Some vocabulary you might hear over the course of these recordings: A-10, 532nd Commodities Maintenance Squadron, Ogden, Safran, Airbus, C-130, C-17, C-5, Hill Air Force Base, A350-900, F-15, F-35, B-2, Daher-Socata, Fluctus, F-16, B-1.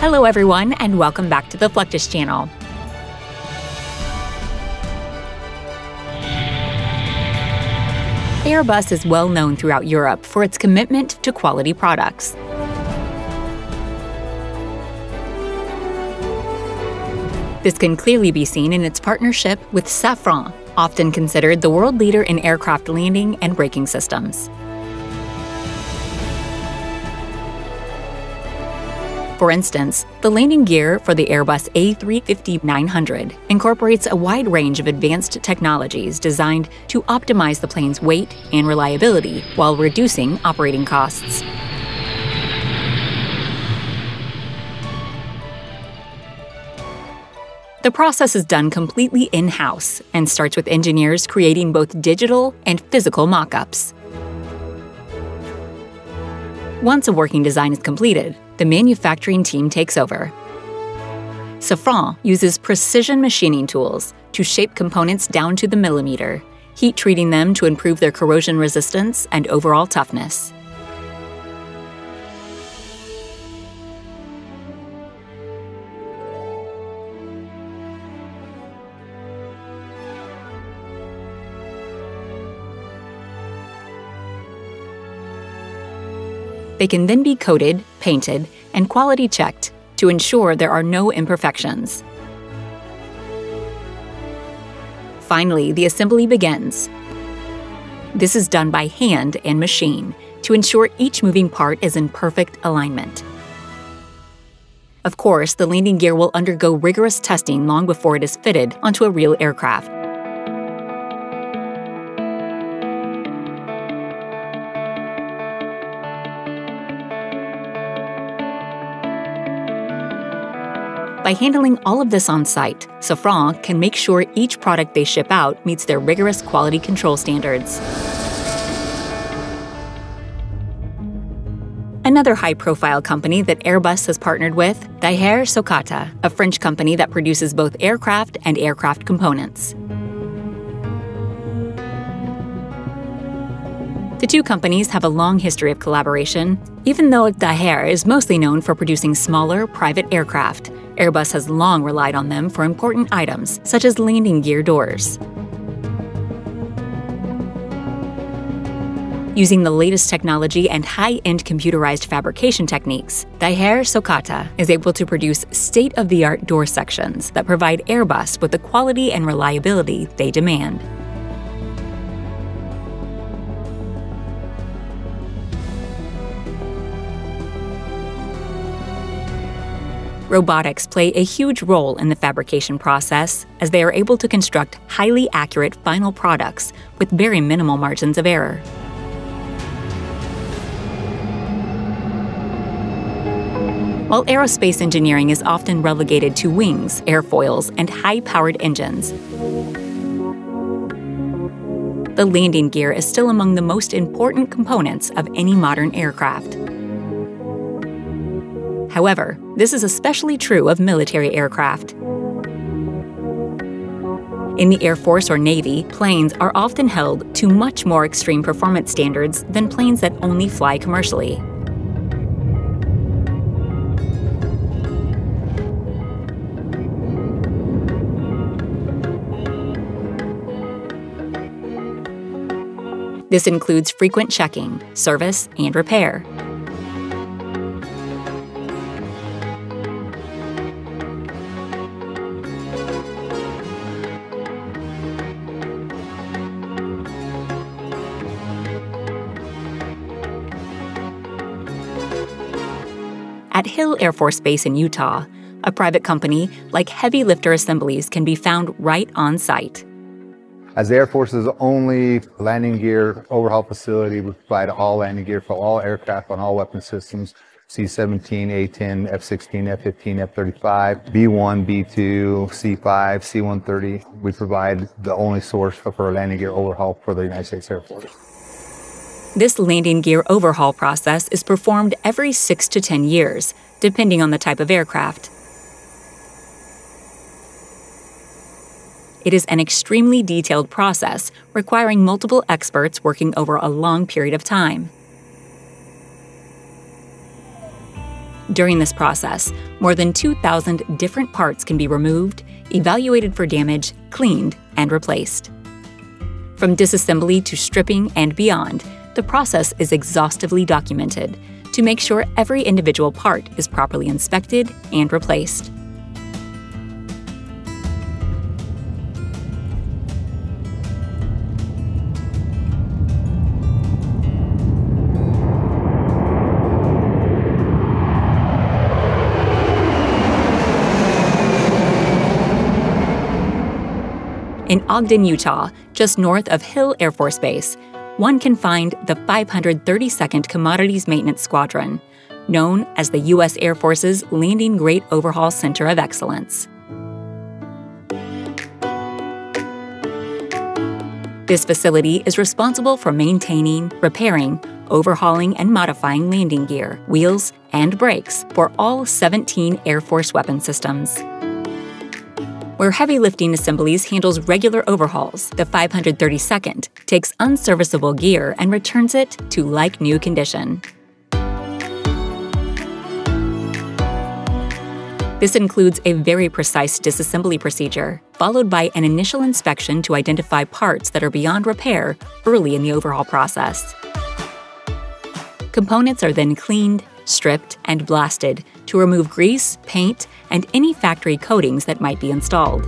Hello everyone, and welcome back to the Fluctus channel. Airbus is well known throughout Europe for its commitment to quality products. This can clearly be seen in its partnership with Safran, often considered the world leader in aircraft landing and braking systems. For instance, the landing gear for the Airbus A350-900 incorporates a wide range of advanced technologies designed to optimize the plane's weight and reliability while reducing operating costs. The process is done completely in-house and starts with engineers creating both digital and physical mock-ups. Once a working design is completed, the manufacturing team takes over. Safran uses precision machining tools to shape components down to the millimeter, heat treating them to improve their corrosion resistance and overall toughness. They can then be coated, painted, and quality checked to ensure there are no imperfections. Finally, the assembly begins. This is done by hand and machine to ensure each moving part is in perfect alignment. Of course, the landing gear will undergo rigorous testing long before it is fitted onto a real aircraft. By handling all of this on site, Safran can make sure each product they ship out meets their rigorous quality control standards. Another high-profile company that Airbus has partnered with, Daher-Socata, a French company that produces both aircraft and aircraft components. The two companies have a long history of collaboration, even though Daher is mostly known for producing smaller, private aircraft. Airbus has long relied on them for important items, such as landing gear doors. Using the latest technology and high-end computerized fabrication techniques, Daher-Socata is able to produce state-of-the-art door sections that provide Airbus with the quality and reliability they demand. Robotics play a huge role in the fabrication process, as they are able to construct highly accurate final products with very minimal margins of error. While aerospace engineering is often relegated to wings, airfoils, and high-powered engines, the landing gear is still among the most important components of any modern aircraft. However, this is especially true of military aircraft. In the Air Force or Navy, planes are often held to much more extreme performance standards than planes that only fly commercially. This includes frequent checking, service, and repair. At Hill Air Force Base in Utah, a private company like heavy lifter assemblies can be found right on site. As the Air Force's only landing gear overhaul facility, we provide all landing gear for all aircraft on all weapon systems, C-17, A-10, F-16, F-15, F-35, B-1, B-2, C-5, C-130. We provide the only source for landing gear overhaul for the United States Air Force. This landing gear overhaul process is performed every 6 to 10 years, depending on the type of aircraft. It is an extremely detailed process, requiring multiple experts working over a long period of time. During this process, more than 2,000 different parts can be removed, evaluated for damage, cleaned, and replaced. From disassembly to stripping and beyond, the process is exhaustively documented to make sure every individual part is properly inspected and replaced. In Ogden, Utah, just north of Hill Air Force Base, one can find the 532nd Commodities Maintenance Squadron, known as the U.S. Air Force's Landing Great Overhaul Center of Excellence. This facility is responsible for maintaining, repairing, overhauling, and modifying landing gear, wheels, and brakes for all 17 Air Force weapon systems. Where heavy lifting assemblies handles regular overhauls, the 532nd takes unserviceable gear and returns it to like-new condition. This includes a very precise disassembly procedure, followed by an initial inspection to identify parts that are beyond repair early in the overhaul process. Components are then cleaned, stripped, and blasted to remove grease, paint, and any factory coatings that might be installed.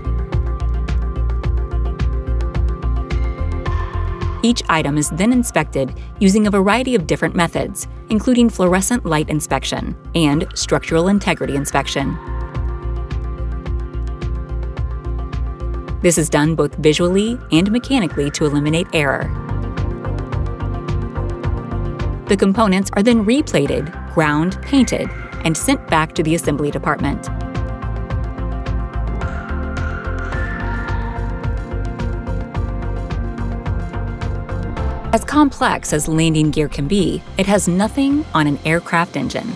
Each item is then inspected using a variety of different methods, including fluorescent light inspection and structural integrity inspection. This is done both visually and mechanically to eliminate error. The components are then replated, ground, painted, and sent back to the assembly department. As complex as landing gear can be, it has nothing on an aircraft engine.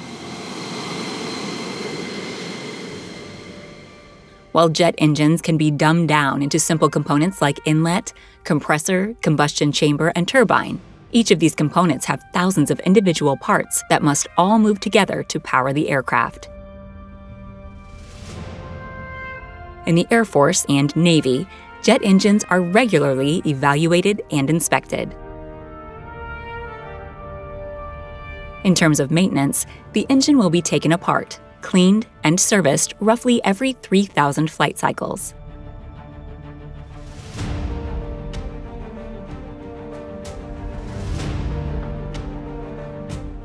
While jet engines can be dumbed down into simple components like inlet, compressor, combustion chamber, and turbine, each of these components have thousands of individual parts that must all move together to power the aircraft. In the Air Force and Navy, jet engines are regularly evaluated and inspected. In terms of maintenance, the engine will be taken apart, cleaned, and serviced roughly every 3,000 flight cycles.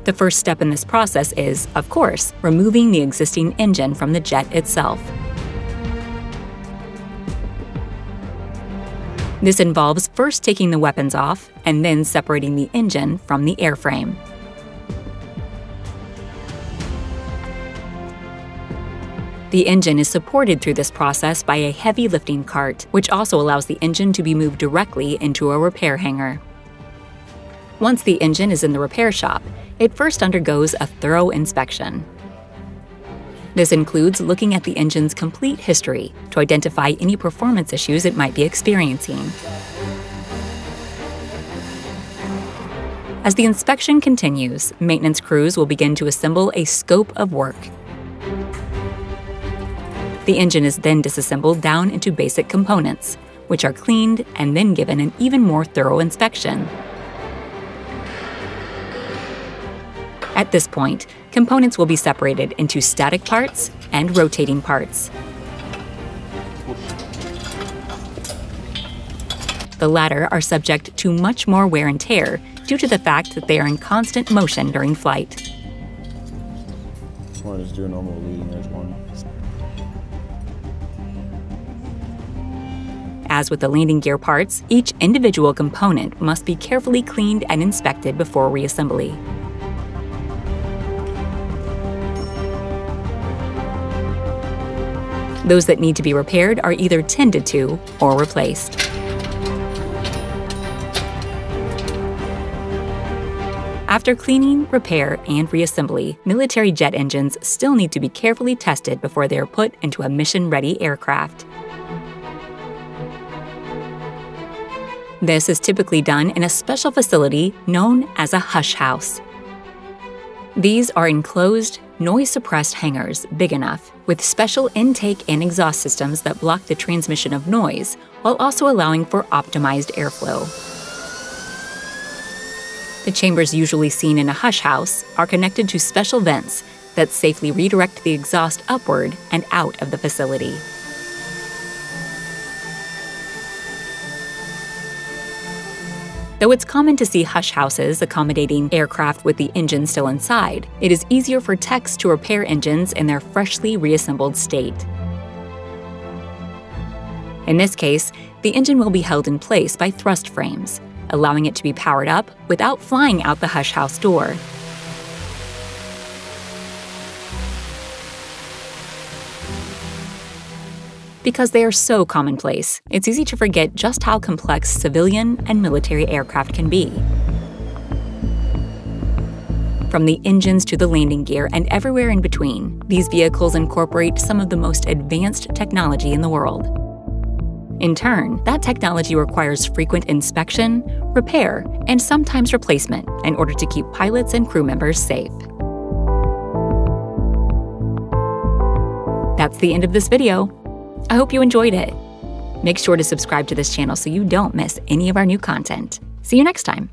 The first step in this process is, of course, removing the existing engine from the jet itself. This involves first taking the weapons off and then separating the engine from the airframe. The engine is supported through this process by a heavy lifting cart, which also allows the engine to be moved directly into a repair hangar. Once the engine is in the repair shop, it first undergoes a thorough inspection. This includes looking at the engine's complete history to identify any performance issues it might be experiencing. As the inspection continues, maintenance crews will begin to assemble a scope of work. The engine is then disassembled down into basic components, which are cleaned and then given an even more thorough inspection. At this point, components will be separated into static parts and rotating parts. The latter are subject to much more wear and tear due to the fact that they are in constant motion during flight. I'll just do a normal leading edge one. As with the landing gear parts, each individual component must be carefully cleaned and inspected before reassembly. Those that need to be repaired are either tended to or replaced. After cleaning, repair, and reassembly, military jet engines still need to be carefully tested before they are put into a mission-ready aircraft. This is typically done in a special facility known as a hush house. These are enclosed, noise-suppressed hangars big enough, with special intake and exhaust systems that block the transmission of noise, while also allowing for optimized airflow. The chambers usually seen in a hush house are connected to special vents that safely redirect the exhaust upward and out of the facility. Though it's common to see hush houses accommodating aircraft with the engine still inside, it is easier for techs to repair engines in their freshly reassembled state. In this case, the engine will be held in place by thrust frames, allowing it to be powered up without flying out the hush house door. Because they are so commonplace, it's easy to forget just how complex civilian and military aircraft can be. From the engines to the landing gear and everywhere in between, these vehicles incorporate some of the most advanced technology in the world. In turn, that technology requires frequent inspection, repair, and sometimes replacement in order to keep pilots and crew members safe. That's the end of this video. I hope you enjoyed it. Make sure to subscribe to this channel so you don't miss any of our new content. See you next time.